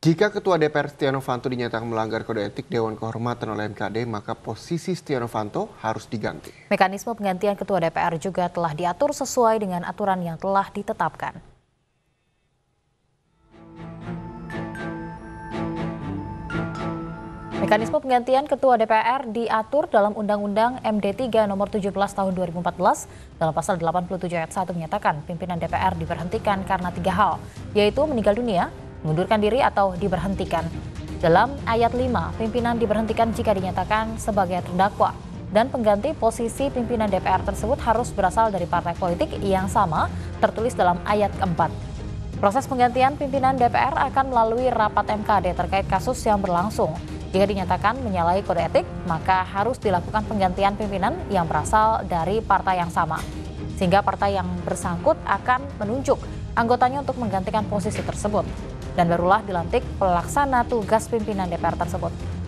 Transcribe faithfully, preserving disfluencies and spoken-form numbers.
Jika Ketua D P R Setya Novanto dinyatakan melanggar kode etik Dewan Kehormatan oleh M K D, maka posisi Setya Novanto harus diganti. Mekanisme penggantian Ketua D P R juga telah diatur sesuai dengan aturan yang telah ditetapkan. Mekanisme penggantian Ketua D P R diatur dalam Undang-Undang M D tiga Nomor tujuh belas Tahun dua ribu empat belas dalam pasal delapan puluh tujuh ayat satu menyatakan pimpinan D P R diberhentikan karena tiga hal, yaitu meninggal dunia, mengundurkan diri, atau diberhentikan. Dalam ayat lima, pimpinan diberhentikan jika dinyatakan sebagai terdakwa, dan pengganti posisi pimpinan D P R tersebut harus berasal dari partai politik yang sama tertulis dalam ayat keempat. Proses penggantian pimpinan D P R akan melalui rapat M K D terkait kasus yang berlangsung. Jika dinyatakan menyalahi kode etik, maka harus dilakukan penggantian pimpinan yang berasal dari partai yang sama. Sehingga partai yang bersangkut akan menunjuk anggotanya untuk menggantikan posisi tersebut. Dan barulah dilantik pelaksana tugas pimpinan D P R tersebut.